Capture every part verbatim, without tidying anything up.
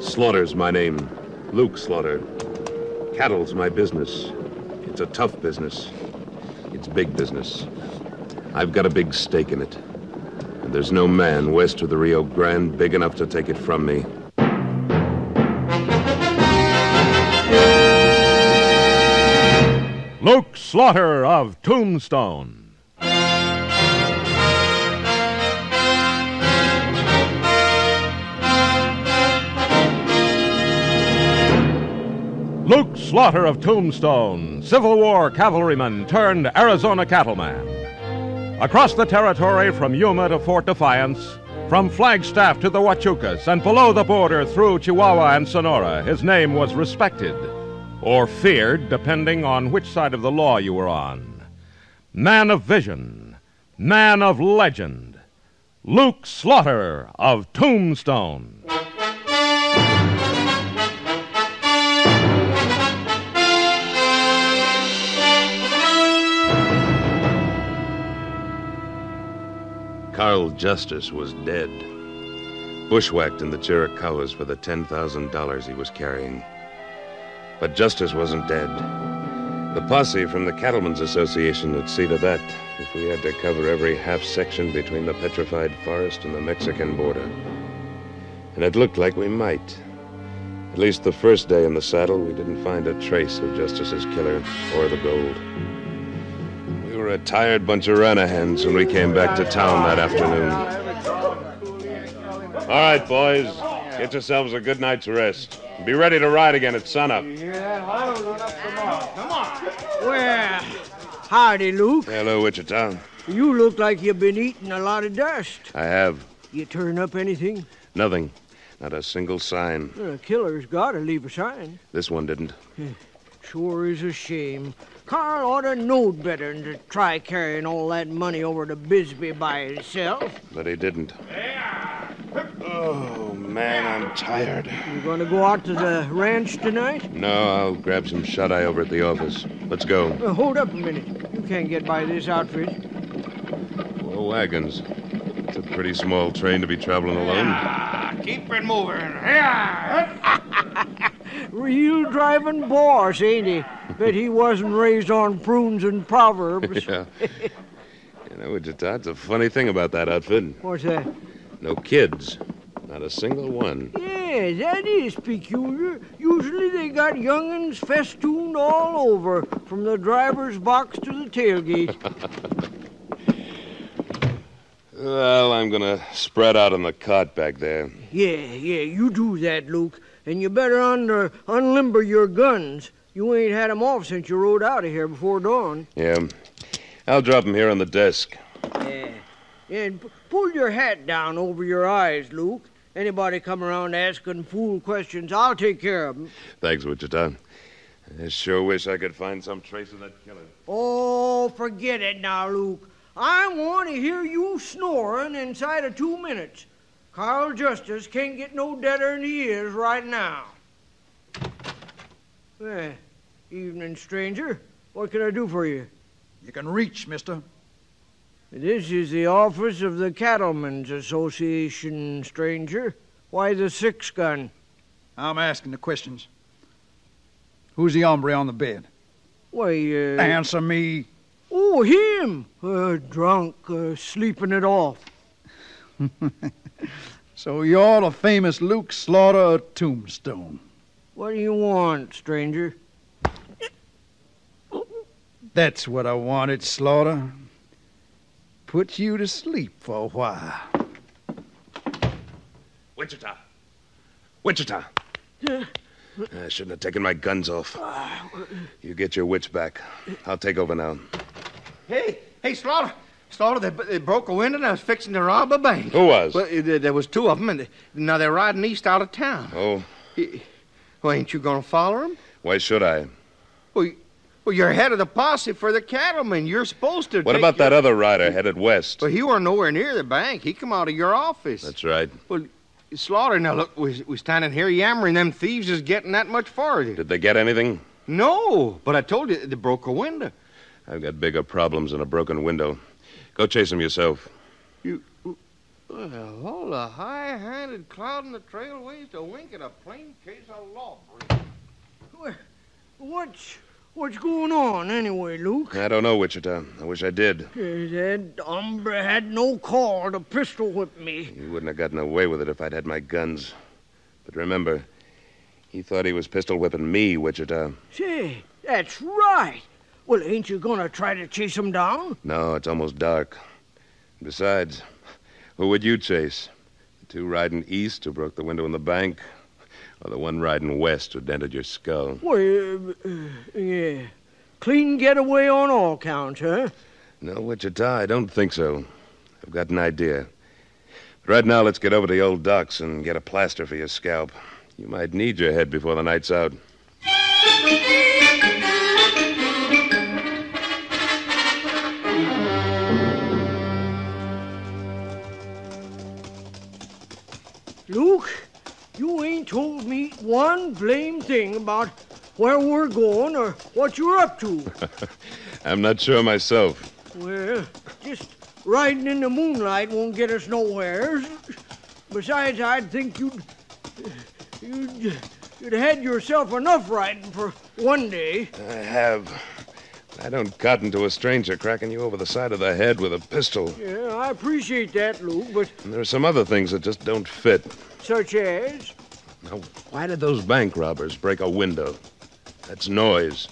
Slaughter's my name, Luke Slaughter. Cattle's my business. It's a tough business. It's big business. I've got a big stake in it. And there's no man west of the Rio Grande big enough to take it from me. Luke Slaughter of Tombstone. Luke Slaughter of Tombstone, Civil War cavalryman turned Arizona cattleman. Across the territory from Yuma to Fort Defiance, from Flagstaff to the Huachucas, and below the border through Chihuahua and Sonora, his name was respected, or feared, depending on which side of the law you were on. Man of vision, man of legend, Luke Slaughter of Tombstone. Carl Justice was dead, bushwhacked in the Chiricahuas for the ten thousand dollars he was carrying. But Justice wasn't dead. The posse from the Cattlemen's Association would see to that if we had to cover every half-section between the petrified forest and the Mexican border. And it looked like we might. At least the first day in the saddle, we didn't find a trace of Justice's killer or the gold. We were a tired bunch of Ranahans when we came back to town that afternoon. All right, boys. Get yourselves a good night's rest. Be ready to ride again at sunup. You hear that? Come on. Well, howdy, Luke. Hello, Wichita. You look like you've been eating a lot of dust. I have. You turn up anything? Nothing. Not a single sign. Well, a killer's got to leave a sign. This one didn't. Sure is a shame. Carl ought to know better than to try carrying all that money over to Bisbee by himself. But he didn't. Oh, man, I'm tired. You going to go out to the ranch tonight? No, I'll grab some shut-eye over at the office. Let's go. Uh, hold up a minute. You can't get by this outfit. Four wagons. It's a pretty small train to be traveling alone. Keep it moving. Real driving boss, ain't he? Bet he wasn't raised on prunes and proverbs. Yeah. You know, Wichita, it's a funny thing about that outfit. What's that? No kids. Not a single one. Yeah, that is peculiar. Usually they got young'uns festooned all over, from the driver's box to the tailgate. Well, I'm going to spread out on the cot back there. Yeah, yeah, you do that, Luke. And you better under, unlimber your guns. You ain't had them off since you rode out of here before dawn. Yeah. I'll drop them here on the desk. Yeah. Yeah, and p- pull your hat down over your eyes, Luke. Anybody come around asking fool questions, I'll take care of them. Thanks, Wichita. I sure wish I could find some trace of that killer. Oh, forget it now, Luke. I want to hear you snoring inside of two minutes. Carl Justice can't get no deader than he is right now. Well, evening, stranger. What can I do for you? You can reach, mister. This is the office of the Cattlemen's Association, stranger. Why the six gun? I'm asking the questions. Who's the hombre on the bed? Why, uh... Answer me. Oh, him. Uh, drunk, uh, sleeping it off. So you're the famous Luke Slaughter of Tombstone. What do you want, stranger? That's what I wanted, Slaughter. Put you to sleep for a while. Wichita. Wichita. Uh, I shouldn't have taken my guns off. You get your wits back. I'll take over now. Hey, hey, Slaughter. Slaughter, they, they broke a window and I was fixing to rob a bank. Who was? Well, there was two of them, and they, now they're riding east out of town. Oh. Well, ain't you going to follow them? Why should I? Well, well, you're head of the posse for the cattlemen. You're supposed to. What about your... that other rider headed west? Well, he weren't nowhere near the bank. He come out of your office. That's right. Well, Slaughter, now look, we, we standing here yammering. Them thieves is getting that much farther. Did they get anything? No, but I told you they broke a window. I've got bigger problems than a broken window. Go chase them yourself. You... Well, hold a high-handed cloud in the trailways to wink at a plain case of law breaking. Well, what's... What's going on anyway, Luke? I don't know, Wichita. I wish I did. That hombre had no call to pistol whip me. He wouldn't have gotten away with it if I'd had my guns. But remember, he thought he was pistol whipping me, Wichita. Say, that's right. Well, ain't you gonna try to chase him down? No, it's almost dark. Besides, who would you chase? The two riding east who broke the window in the bank? Or the one riding west who dented your skull? Well, uh, uh, yeah. Clean getaway on all counts, huh? No, Wichita, I don't think so. I've got an idea. But right now, let's get over to the old docks and get a plaster for your scalp. You might need your head before the night's out. Luke? You ain't told me one blame thing about where we're going or what you're up to. I'm not sure myself. Well, just riding in the moonlight won't get us nowhere. Besides, I'd think you'd, you'd... You'd had yourself enough riding for one day. I have. I don't cotton to a stranger cracking you over the side of the head with a pistol. Yeah, I appreciate that, Luke, but... And there are some other things that just don't fit. Such as? Now, why did those bank robbers break a window? That's noise.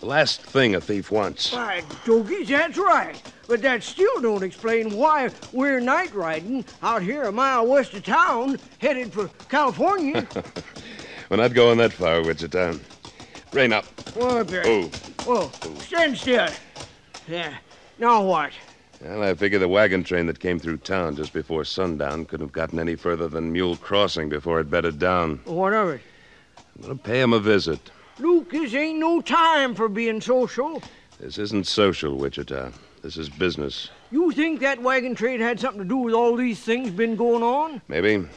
The last thing a thief wants. Why, Dogies, that's right. But that still don't explain why we're night riding out here a mile west of town, headed for California. We're not going that far, Wichita. Rein up. Oh, oh. oh. Stand still. Yeah. Now what? Well, I figure the wagon train that came through town just before sundown couldn't have gotten any further than Mule Crossing before it bedded down. What of it? I'm going to pay him a visit. Luke, this ain't no time for being social. This isn't social, Wichita. This is business. You think that wagon train had something to do with all these things been going on? Maybe.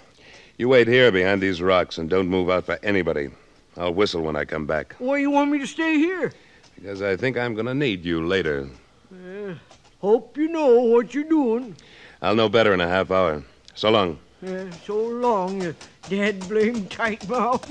You wait here behind these rocks and don't move out for anybody. I'll whistle when I come back. Why you want me to stay here? Because I think I'm going to need you later. Uh... Hope you know what you're doing. I'll know better in a half hour. So long. Uh, so long, you dead blame tight mouth.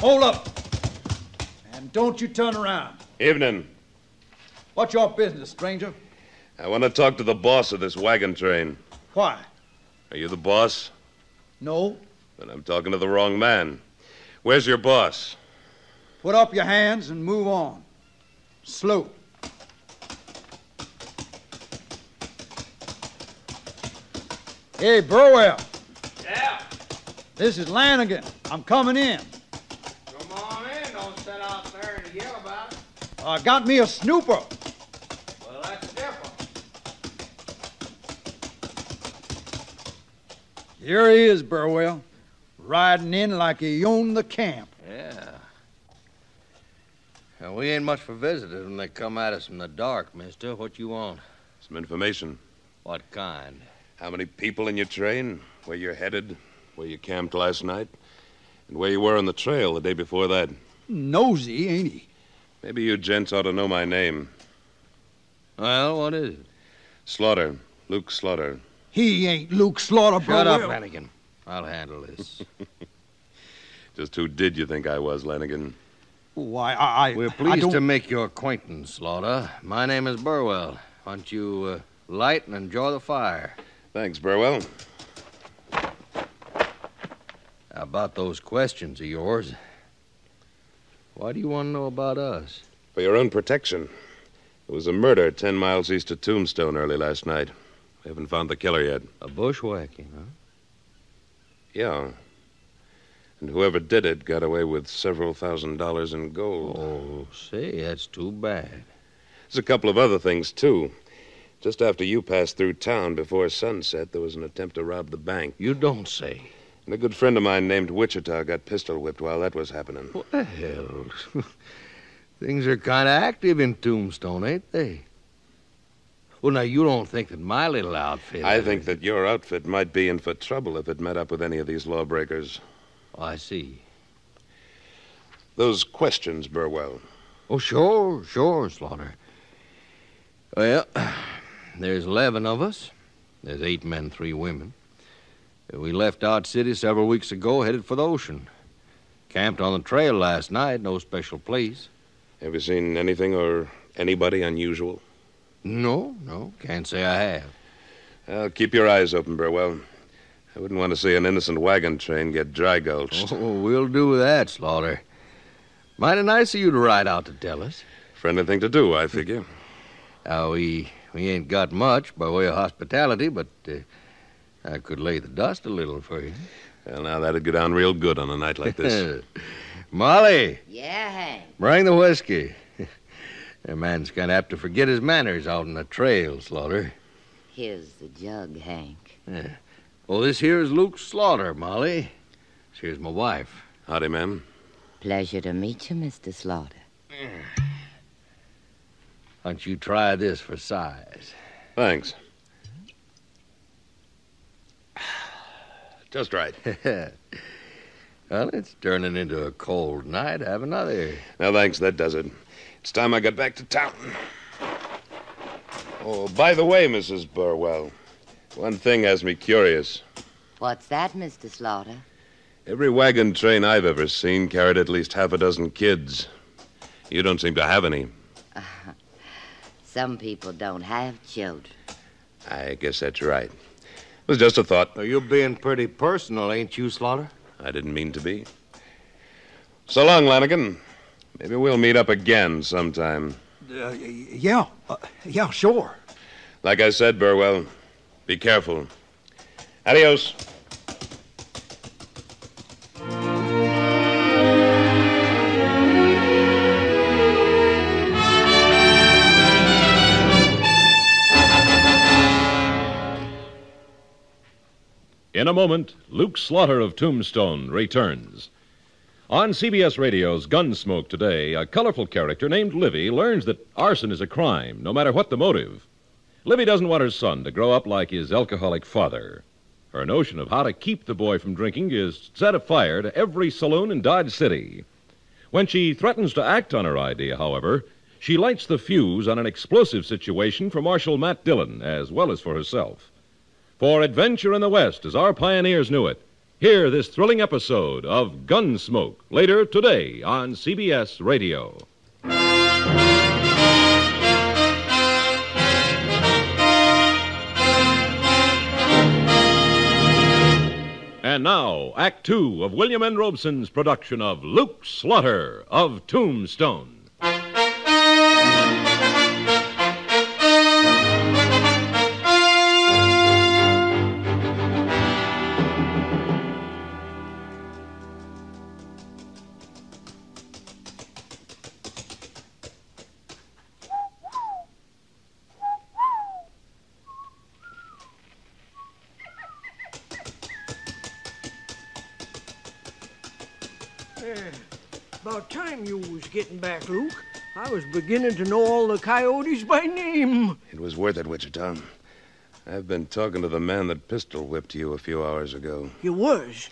Hold up. And don't you turn around. Evening. What's your business, stranger? I want to talk to the boss of this wagon train. Why? Are you the boss? No. Then I'm talking to the wrong man. Where's your boss? Put up your hands and move on. Slow. Hey, Burwell. Yeah? This is Lanigan. I'm coming in. Come on in. Don't sit out there and yell about it. I uh, got me a snooper. Here he is, Burwell, riding in like he owned the camp. Yeah. Now, we ain't much for visitors when they come at us in the dark, mister. What you want? Some information. What kind? How many people in your train, where you're headed, where you camped last night, and where you were on the trail the day before that. Nosy, ain't he? Maybe you gents ought to know my name. Well, what is it? Slaughter. Luke Slaughter. He ain't Luke Slaughter, Burwell. Shut up, Lanigan. I'll handle this. Just who did you think I was, Lanigan? Why, I... I We're pleased I to make your acquaintance, Slaughter. My name is Burwell. Why don't you uh, light and enjoy the fire? Thanks, Burwell. About those questions of yours, why do you want to know about us? For your own protection. There was a murder ten miles east of Tombstone early last night. We haven't found the killer yet. A bushwhacking, huh? Yeah. And whoever did it got away with several thousand dollars in gold. Oh, see, that's too bad. There's a couple of other things, too. Just after you passed through town before sunset, there was an attempt to rob the bank. You don't say. And a good friend of mine named Wichita got pistol whipped while that was happening. Well, Things are kind of active in Tombstone, ain't they? Well, now, you don't think that my little outfit... I think that your outfit might be in for trouble if it met up with any of these lawbreakers. Oh, I see. Those questions, Burwell. Oh, sure, sure, Slaughter. Well, there's eleven of us. There's eight men, three women. We left Dodge City several weeks ago, headed for the ocean. Camped on the trail last night, no special place. Have you seen anything or anybody unusual? No, no, can't say I have. Well, keep your eyes open, Burwell. I wouldn't want to see an innocent wagon train get dry-gulched. Oh, we'll do that, Slaughter. Mighty nice of you to ride out to tell us. Friendly thing to do, I figure. Now, we, we ain't got much by way of hospitality, but uh, I could lay the dust a little for you. Well, now, that'd go down real good on a night like this. Molly. Yeah, Hank? Bring the whiskey. A man's kind of apt to forget his manners out on the trail, Slaughter. Here's the jug, Hank. Yeah. Well, this here is Luke Slaughter, Molly. She's my wife. Howdy, ma'am. Pleasure to meet you, Mister Slaughter. Why don't you try this for size? Thanks. Just right. Well, it's turning into a cold night. Have another. No, thanks. That does it. It's time I got back to town. Oh, by the way, Missus Burwell, one thing has me curious. What's that, Mister Slaughter? Every wagon train I've ever seen carried at least half a dozen kids. You don't seem to have any. Uh, some people don't have children. I guess that's right. It was just a thought. Well, you're being pretty personal, ain't you, Slaughter? I didn't mean to be. So long, Lanigan. Maybe we'll meet up again sometime. Uh, yeah. Uh, yeah, sure. Like I said, Burwell, be careful. Adios. In a moment, Luke Slaughter of Tombstone returns. On C B S Radio's Gunsmoke today, a colorful character named Livy learns that arson is a crime, no matter what the motive. Livy doesn't want her son to grow up like his alcoholic father. Her notion of how to keep the boy from drinking is set afire to every saloon in Dodge City. When she threatens to act on her idea, however, she lights the fuse on an explosive situation for Marshal Matt Dillon, as well as for herself. For adventure in the West, as our pioneers knew it, hear this thrilling episode of Gunsmoke later today on C B S Radio. And now, Act Two of William N. Robson's production of Luke Slaughter of Tombstone. Getting back, Luke. I was beginning to know all the coyotes by name. It was worth it, Wichita. I've been talking to the man that pistol whipped you a few hours ago. You was?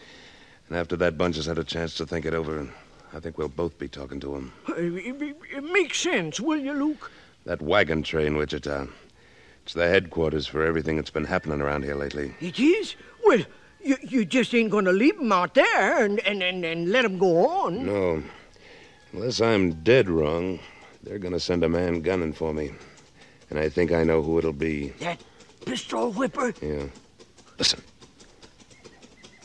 And after that bunch has had a chance to think it over, I think we'll both be talking to him. It, it, it makes sense, will you, Luke? That wagon train, Wichita. It's the headquarters for everything that's been happening around here lately. It is? Well, you, you just ain't going to leave them out there and, and, and, and let them go on. No. Unless I'm dead wrong, they're going to send a man gunning for me. And I think I know who it'll be. That pistol whipper? Yeah. Listen.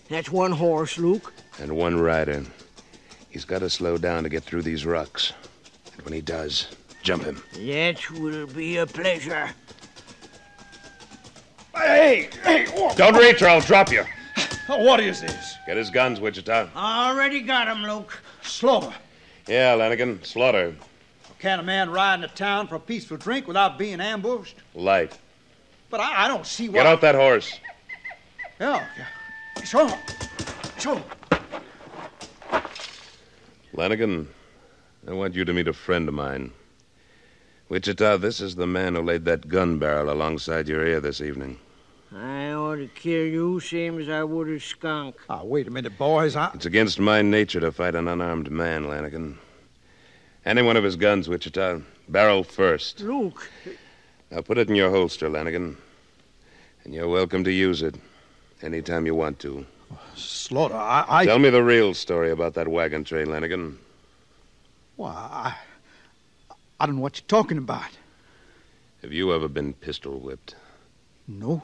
That's one horse, Luke. And one rider. He's got to slow down to get through these rocks. And when he does, jump him. That will be a pleasure. Hey, hey. Oh, don't oh. reach or I'll drop you. Oh, what is this? Get his guns, Wichita. Already got him, Luke. Slower. Yeah, Lanigan, Slaughter. Can a man ride into town for a peaceful drink without being ambushed? Light. But I, I don't see why... Get off that horse. Yeah, yeah. Show him. Show him. Lanigan, I want you to meet a friend of mine. Wichita, this is the man who laid that gun barrel alongside your ear this evening. I ought to kill you, same as I would a skunk. Oh, wait a minute, boys. I... It's against my nature to fight an unarmed man, Lanigan. Any one of his guns, Wichita. Barrel first. Luke. Now put it in your holster, Lanigan. And you're welcome to use it anytime you want to. Slaughter, I, I... Tell me the real story about that wagon train, Lanigan. Why, I... I don't know what you're talking about. Have you ever been pistol whipped? No,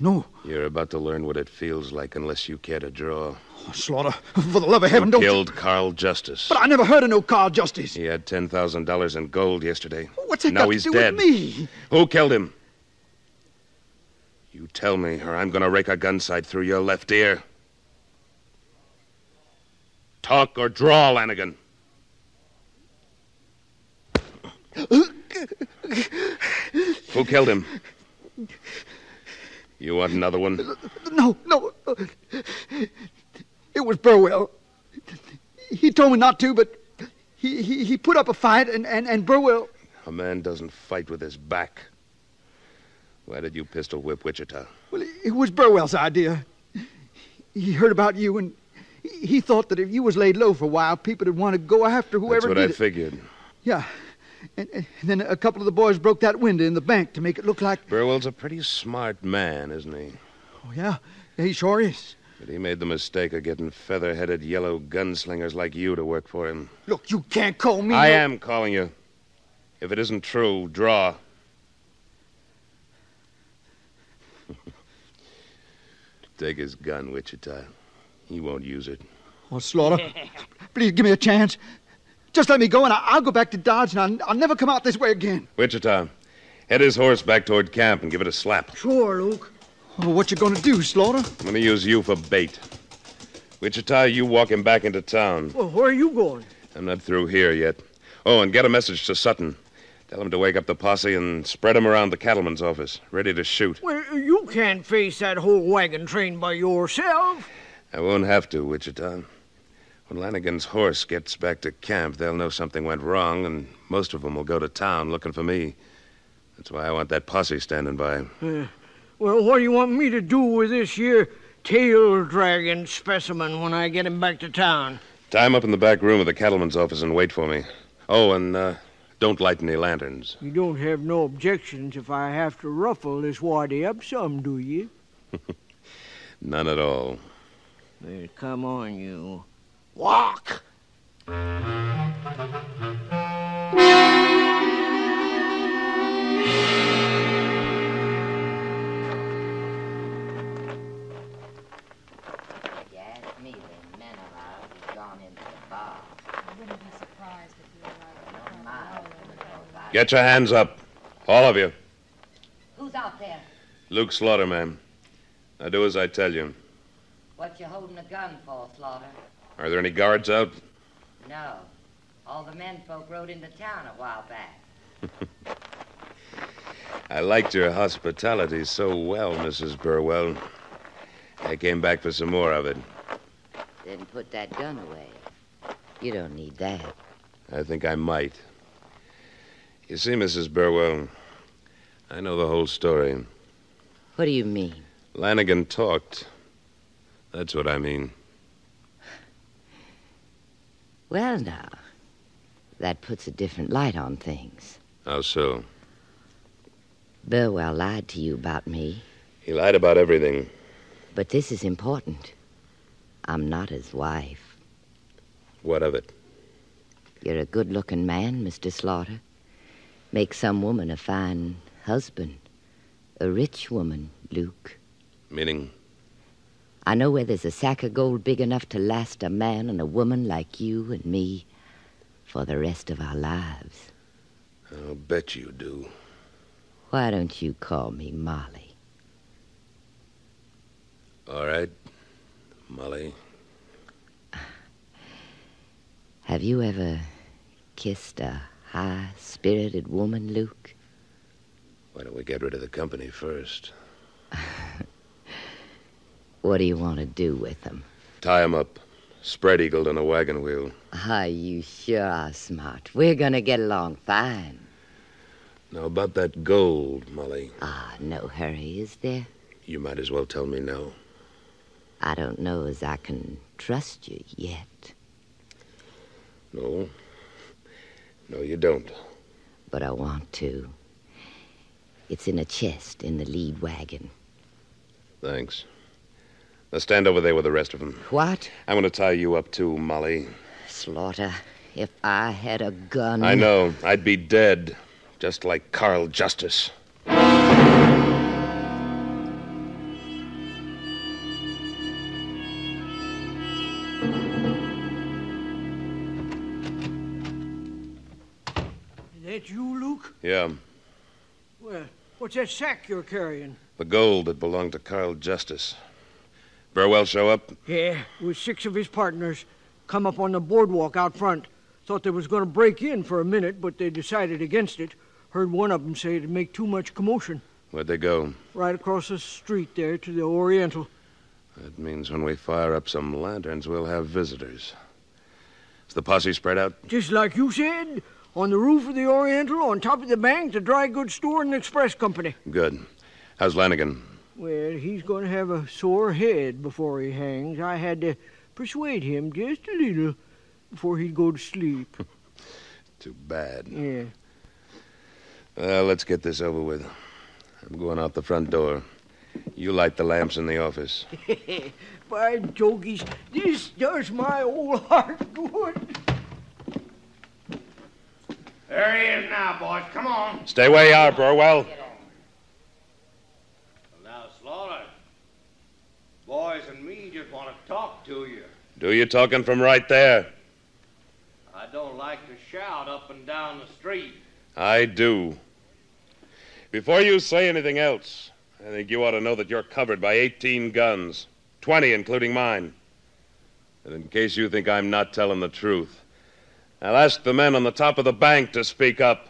no. You're about to learn what it feels like unless you care to draw. Oh, Slaughter, for the love of heaven, don't... You killed Carl Justice. But I never heard of no Carl Justice. He had ten thousand dollars in gold yesterday. What's that got to do with me? Who killed him? You tell me, or I'm going to rake a gun sight through your left ear. Talk or draw, Lanigan. Who killed him? You want another one? No, no. It was Burwell. He told me not to, but he, he, he put up a fight, and, and, and Burwell... A man doesn't fight with his back. Why did you pistol whip Wichita? Well, it was Burwell's idea. He heard about you, and he thought that if you was laid low for a while, people would want to go after whoever did it. That's what I figured. Yeah, and, and then a couple of the boys broke that window in the bank to make it look like... Burwell's a pretty smart man, isn't he? Oh, yeah, he sure is. But he made the mistake of getting feather-headed yellow gunslingers like you to work for him. Look, you can't call me... I no... am calling you. If it isn't true, draw... Take his gun, Wichita. He won't use it. Oh, Slaughter, please give me a chance. Just let me go, and I'll go back to Dodge, and I'll, I'll never come out this way again. Wichita, head his horse back toward camp and give it a slap. Sure, Luke. Oh, what you gonna do, Slaughter? I'm gonna use you for bait. Wichita, you walk him back into town. Well, where are you going? I'm not through here yet. Oh, and get a message to Sutton. Tell him to wake up the posse and spread him around the cattleman's office, ready to shoot. Well, you can't face that whole wagon train by yourself. I won't have to, Wichita. When Lanigan's horse gets back to camp, they'll know something went wrong, and most of them will go to town looking for me. That's why I want that posse standing by. Uh, well, what do you want me to do with this here tail-dragging specimen when I get him back to town? Tie him up in the back room of the cattleman's office and wait for me. Oh, and, uh... don't light any lanterns. You don't have no objections if I have to ruffle this waddy up some, do you? None at all. Well, come on, you. Walk! Get your hands up. All of you. Who's out there? Luke Slaughter, ma'am. Now do as I tell you. What you holding a gun for, Slaughter? Are there any guards out? No. All the men folk rode into town a while back. I liked your hospitality so well, Missus Burwell. I came back for some more of it. Then put that gun away. You don't need that. I think I might. You see, Missus Burwell, I know the whole story. What do you mean? Lanigan talked. That's what I mean. Well, now, that puts a different light on things. How so? Burwell lied to you about me. He lied about everything. But this is important. I'm not his wife. What of it? You're a good-looking man, Mister Slaughter. Make some woman a fine husband. A rich woman, Luke. Meaning? I know where there's a sack of gold big enough to last a man and a woman like you and me for the rest of our lives. I'll bet you do. Why don't you call me Molly? All right, Molly. Have you ever kissed a... high-spirited woman, Luke? Why don't we get rid of the company first? What do you want to do with them? Tie them up. spread-eagled on a wagon wheel. Ah, you sure are smart. We're going to get along fine. Now, about that gold, Molly. Ah, no hurry, is there? You might as well tell me now. I don't know as I can trust you yet. No. No, you don't. But I want to. It's in a chest in the lead wagon. Thanks. Now stand over there with the rest of them. What? I'm going to tie you up too, Molly. Slaughter, if I had a gun... I know. I'd be dead, just like Carl Justice. Yeah. Well, what's that sack you're carrying? The gold that belonged to Carl Justice. Burwell show up? Yeah, with six of his partners. Come up on the boardwalk out front. Thought they was going to break in for a minute, but they decided against it. Heard one of them say it'd make too much commotion. Where'd they go? Right across the street there to the Oriental. That means when we fire up some lanterns, we'll have visitors. Is the posse spread out? Just like you said. On the roof of the Oriental, on top of the bank, the dry goods store, and the express company. Good. How's Lanigan? Well, he's going to have a sore head before he hangs. I had to persuade him just a little before he'd go to sleep. Too bad. Yeah. Well, let's get this over with. I'm going out the front door. You light the lamps in the office. By jokies, this does my old heart good. There he is now, boys. Come on. Stay where you are, Burwell. Well, now, Slaughter, boys and me just want to talk to you. Do you talking from right there? I don't like to shout up and down the street. I do. Before you say anything else, I think you ought to know that you're covered by eighteen guns, twenty including mine. And in case you think I'm not telling the truth, I'll ask the men on the top of the bank to speak up.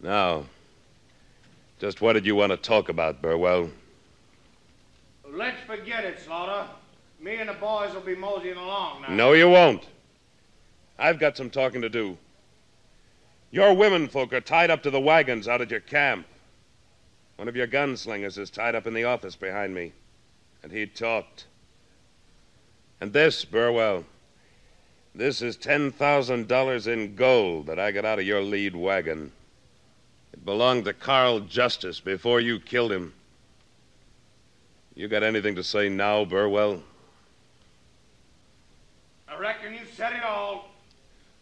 Now, just what did you want to talk about, Burwell? Let's forget it, Slaughter. Me and the boys will be moseying along now. No, you won't. I've got some talking to do. Your women folk are tied up to the wagons out at your camp. One of your gunslingers is tied up in the office behind me, and he talked. And this, Burwell, this is ten thousand dollars in gold that I got out of your lead wagon. It belonged to Carl Justice before you killed him. You got anything to say now, Burwell? I reckon you said it all.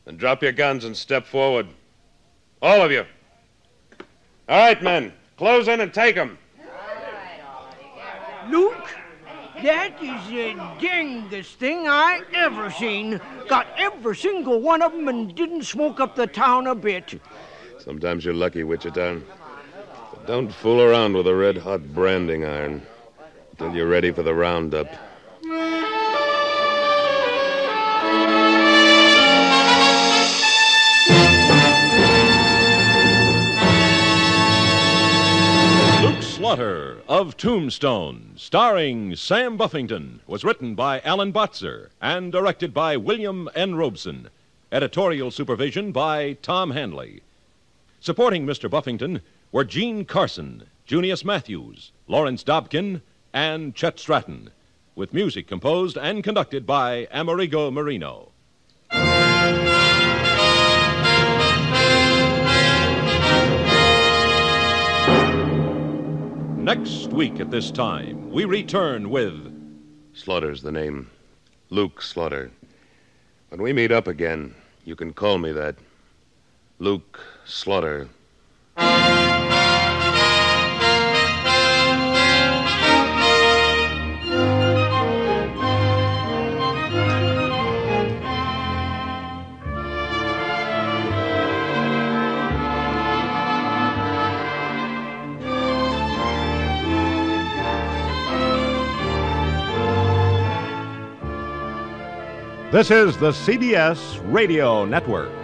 Then drop your guns and step forward. All of you. All right, men, close in and take them. Luke? That is the dingest thing I ever seen. Got every single one of them and didn't smoke up the town a bit. Sometimes you're lucky, Wichita. But don't fool around with a red-hot branding iron until you're ready for the roundup. Slaughter of Tombstone, starring Sam Buffington, was written by Alan Botzer and directed by William N. Robson. Editorial supervision by Tom Hanley. Supporting Mister Buffington were Gene Carson, Junius Matthews, Lawrence Dobkin, and Chet Stratton, with music composed and conducted by Amerigo Marino. Next week at this time, we return with... Slaughter's the name. Luke Slaughter. When we meet up again, you can call me that. Luke Slaughter. This is the C B S Radio Network.